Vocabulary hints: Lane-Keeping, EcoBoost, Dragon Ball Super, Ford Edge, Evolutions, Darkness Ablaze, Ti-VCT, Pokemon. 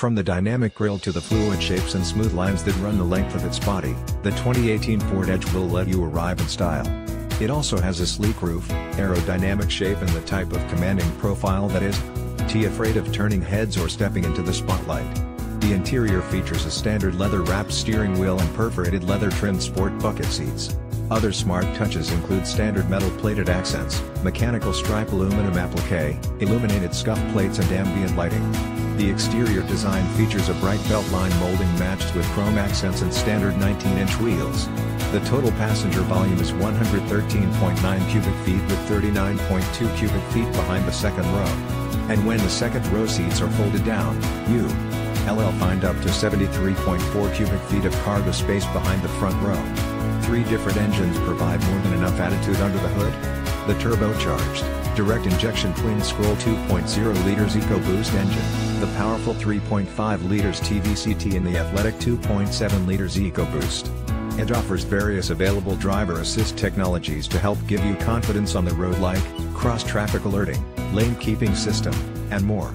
From the dynamic grille to the fluid shapes and smooth lines that run the length of its body, the 2018 Ford Edge will let you arrive in style. It also has a sleek roof, aerodynamic shape and the type of commanding profile that isn't too afraid of turning heads or stepping into the spotlight. The interior features a standard leather-wrapped steering wheel and perforated leather-trimmed sport bucket seats. Other smart touches include standard metal-plated accents, mechanical stripe aluminum applique, illuminated scuff plates and ambient lighting. The exterior design features a bright belt-line molding matched with chrome accents and standard 19-inch wheels. The total passenger volume is 113.9 cubic feet with 39.2 cubic feet behind the second row. And when the second row seats are folded down, you'll find up to 73.4 cubic feet of cargo space behind the front row. Three different engines provide more than enough attitude under the hood. The turbocharged, direct injection twin-scroll 2.0 liters EcoBoost engine, the powerful 3.5 liters Ti-VCT and the athletic 2.7 liters EcoBoost. It offers various available driver assist technologies to help give you confidence on the road like cross-traffic alerting, lane-keeping system, and more.